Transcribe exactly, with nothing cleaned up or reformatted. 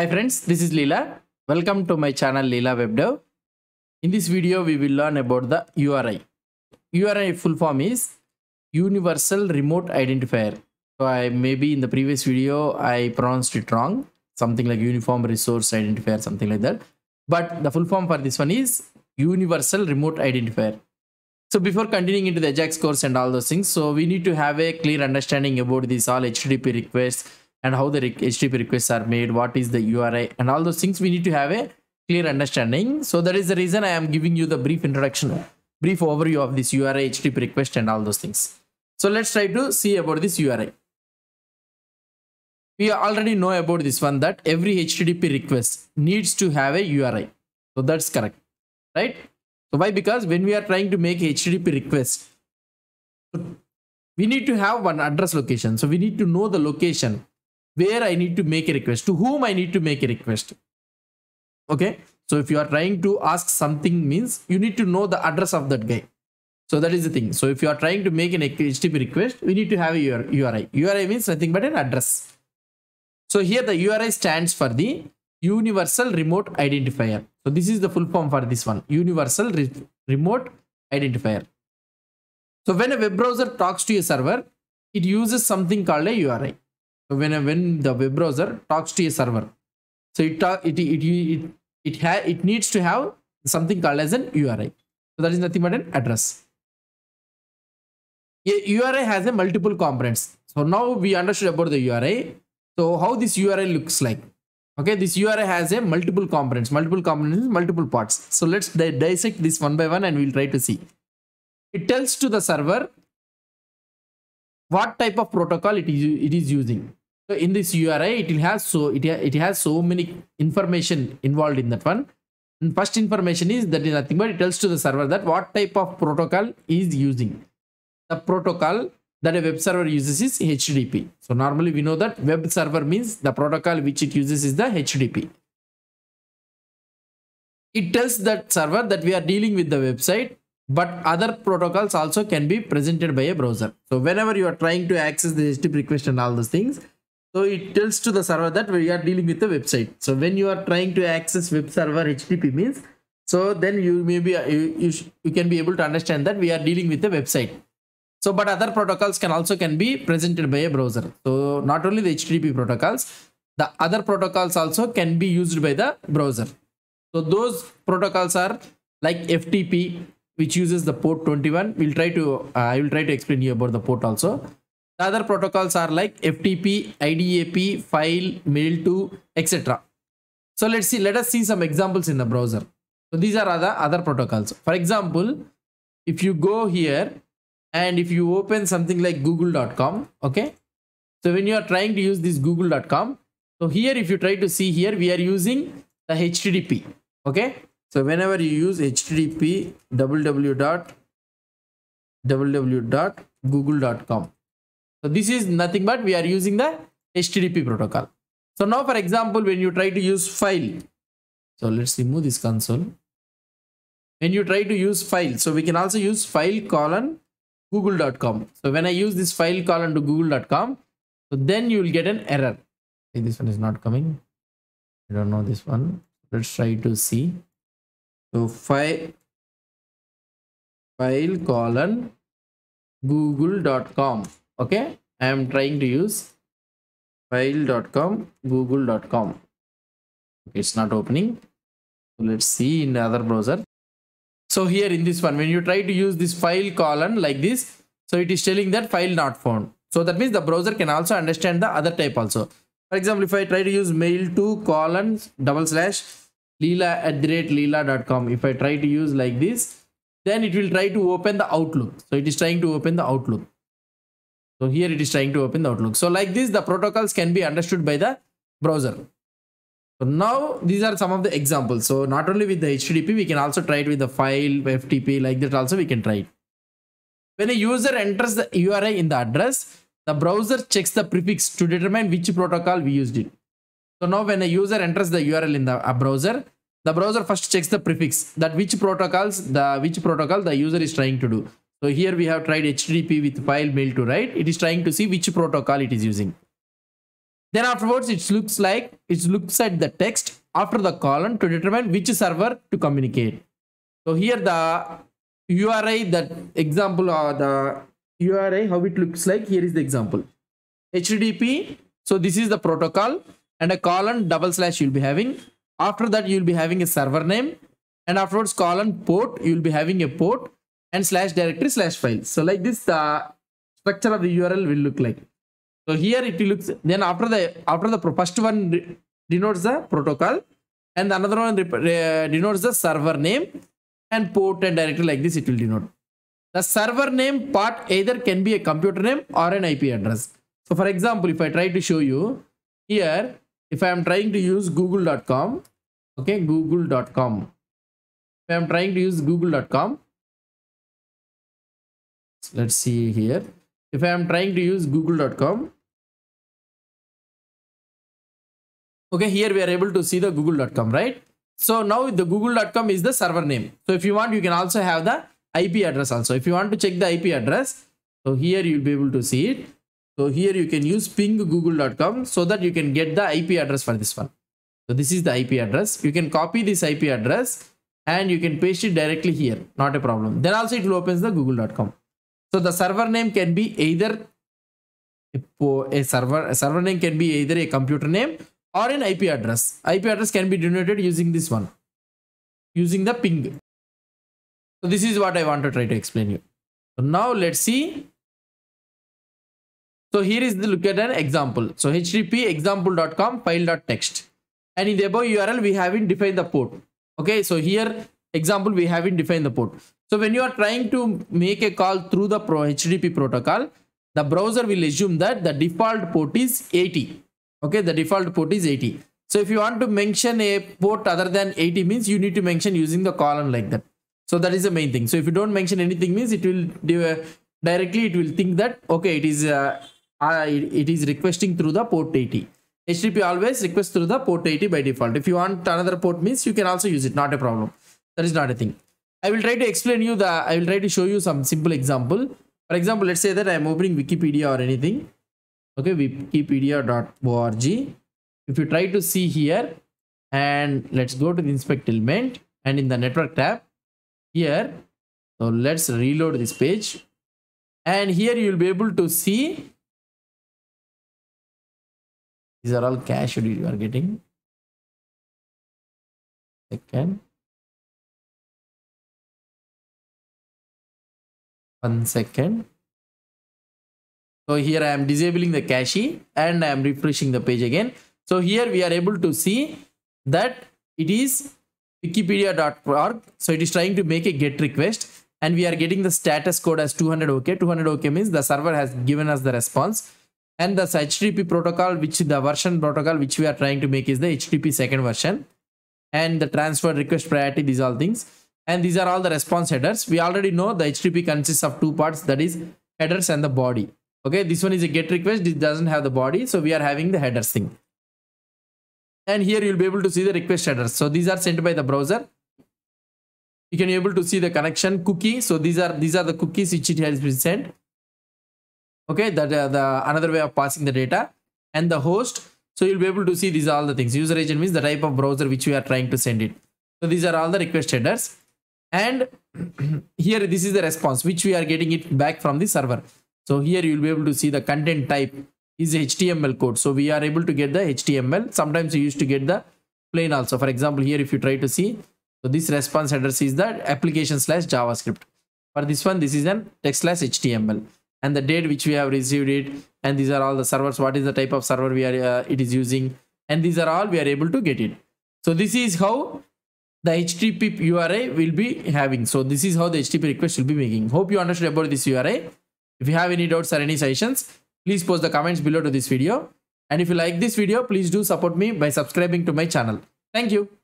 Hi friends, this is Leela. Welcome to my channel Leela webdev. In this video, we will learn about the U R I. U R I full form is Universal Remote Identifier. So I maybe in the previous video I pronounced it wrong, something like Uniform Resource Identifier, something like that. But the full form for this one is Universal Remote Identifier. So before continuing into the AJAX course and all those things, so we need to have a clear understanding about these all H T T P requests and how the H T T P requests are made, what is the U R I and all those things. We need to have a clear understanding. So that is the reason I am giving you the brief introduction, brief overview of this U R I, H T T P request and all those things. So let's try to see about this U R I. We already know about this one that every H T T P request needs to have a U R I. So that's correct, right? So why? Because when we are trying to make H T T P request, we need to have one address location. So we need to know the location where I need to make a request, to whom I need to make a request. Okay. So if you are trying to ask something, means you need to know the address of that guy. So that is the thing. So if you are trying to make an H T T P request, we need to have a U R I. U R I means nothing but an address. So here the U R I stands for the Universal Remote Identifier. So this is the full form for this one, Universal Re Remote Identifier. So when a web browser talks to a server, it uses something called a U R I. So when a, when the web browser talks to a server, so it talk, it it it it, it, ha it needs to have something called as an U R I. So that is nothing but an address. A U R I has a multiple components. So now we understood about the U R I. So how this U R I looks like? Okay, this U R I has a multiple components, multiple components, multiple parts. So let's di dissect this one by one and we'll try to see. It tells to the server what type of protocol it is, it is using. So in this U R I, it will have so it, ha it has so many information involved in that one. And first information is that is nothing but it tells to the server that what type of protocol is using. The protocol that a web server uses is H T T P. So normally we know that web server means the protocol which it uses is the H T T P. It tells that server that we are dealing with the website, but other protocols also can be presented by a browser. So whenever you are trying to access the H T T P request and all those things, so it tells to the server that we are dealing with the website. So when you are trying to access web server H T T P means, so then you may be, you, you, you can be able to understand that we are dealing with the website. So, but other protocols can also can be presented by a browser. So not only the H T T P protocols, the other protocols also can be used by the browser. So those protocols are like F T P, which uses the port twenty-one. We'll try to, uh, I will try to explain you about the port also. The other protocols are like F T P, I D A P, file, mail to, et cetera. So let's see, let us see some examples in the browser. So these are other, other protocols. For example, if you go here, and if you open something like google dot com, okay, so when you are trying to use this google dot com, so here if you try to see here, we are using the H T T P. Okay, so whenever you use H T T P w w w dot google dot com, so this is nothing but we are using the H T T P protocol. So now for example, when you try to use file, so let's remove this console. When you try to use file, so we can also use file colon google dot com. So when I use this file colon to google dot com, so then you will get an error. Okay, this one is not coming. I don't know this one. Let's try to see. So file file colon google dot com. Okay, I am trying to use file dot com google dot com. Okay, it's not opening. So let's see in the other browser. So here in this one, when you try to use this file colon like this, so it is telling that file not found. So that means the browser can also understand the other type also. For example, if I try to use mail to colon double slash leela at the rate leela dot com. If I try to use like this, then it will try to open the Outlook. So it is trying to open the Outlook. So here it is trying to open the Outlook. So like this, the protocols can be understood by the browser. So now these are some of the examples. So not only with the H T T P, we can also try it with the file, F T P, like that also we can try it. When a user enters the U R I in the address, the browser checks the prefix to determine which protocol we used it. So now when a user enters the U R L in the a browser, the browser first checks the prefix that which protocols, the which protocol the user is trying to do. So here we have tried H T T P with file mail to, right? It is trying to see which protocol it is using. Then afterwards, it looks like it looks at the text after the colon to determine which server to communicate. So here the U R I, that example, or the U R I, how it looks like, here is the example. H T T P, so this is the protocol, and a colon double slash you'll be having. After that, you'll be having a server name, and afterwards colon port, you'll be having a port, and slash directory slash file. So like this, the structure of the U R L will look like. So here it looks, then after the after the first one denotes the protocol, and another one denotes the server name, and port and directory, like this it will denote. The server name part either can be a computer name or an I P address. So for example, if I try to show you here, if I am trying to use google dot com, okay, google dot com. If I am trying to use google dot com, let's see here. If I am trying to use google dot com, okay, here we are able to see the google dot com, right? So now the google dot com is the server name. So if you want, you can also have the I P address also. If you want to check the I P address, so here you'll be able to see it. So here you can use ping google dot com so that you can get the I P address for this one. So this is the I P address. You can copy this I P address and you can paste it directly here. Not a problem. Then also it will open the google dot com. So the server name can be either a server, a server name can be either a computer name or an I P address. I P address can be denoted using this one, using the ping. So this is what I want to try to explain you. So now let's see. So here is the look at an example. So H T T P example dot com file dot text, and in the above U R L we haven't defined the port. Okay, so here example we haven't defined the port. So when you are trying to make a call through the pro H T T P protocol, the browser will assume that the default port is eighty. Okay, the default port is eighty. So if you want to mention a port other than eighty means you need to mention using the colon like that. So that is the main thing. So if you don't mention anything means it will uh, directly it will think that okay it is uh, uh, it, it is requesting through the port eighty. H T T P always requests through the port eighty by default. If you want another port means you can also use it. Not a problem. That is not a thing. I will try to explain you the, I will try to show you some simple example. For example, let's say that I am opening Wikipedia or anything. Okay, wikipedia dot org. If you try to see here, and let's go to the inspect element, and in the network tab here, so let's reload this page, and here you will be able to see these are all cached you are getting. Second. One second. So here I am disabling the cache and I am refreshing the page again. So here we are able to see that it is wikipedia dot org. So it is trying to make a GET request and we are getting the status code as two hundred OK. two hundred OK means the server has given us the response, and the H T T P protocol, which the version protocol which we are trying to make is the H T T P second version, and the transfer request priority, these all things. And these are all the response headers. We already know the H T T P consists of two parts, that is headers and the body. Okay, this one is a GET request. It doesn't have the body. So we are having the headers thing. And here you'll be able to see the request headers. So these are sent by the browser. You can be able to see the connection cookie. So these are these are the cookies which it has been sent. Okay, that uh, the another way of passing the data, and the host. So you'll be able to see these are all the things. User agent means the type of browser which we are trying to send it. So these are all the request headers. And here this is the response which we are getting it back from the server. So here you will be able to see the content type is H T M L code. So we are able to get the H T M L. Sometimes you used to get the plain also. For example, here if you try to see, so this response address is that application slash JavaScript. For this one, this is an text slash H T M L, and the date which we have received it, and these are all the servers. What is the type of server we are uh, it is using, and these are all we are able to get it. So this is how the H T T P U R I will be having. So this is how the H T T P request will be making. Hope you understood about this U R I. If you have any doubts or any suggestions, please post the comments below to this video. And if you like this video, please do support me by subscribing to my channel. Thank you.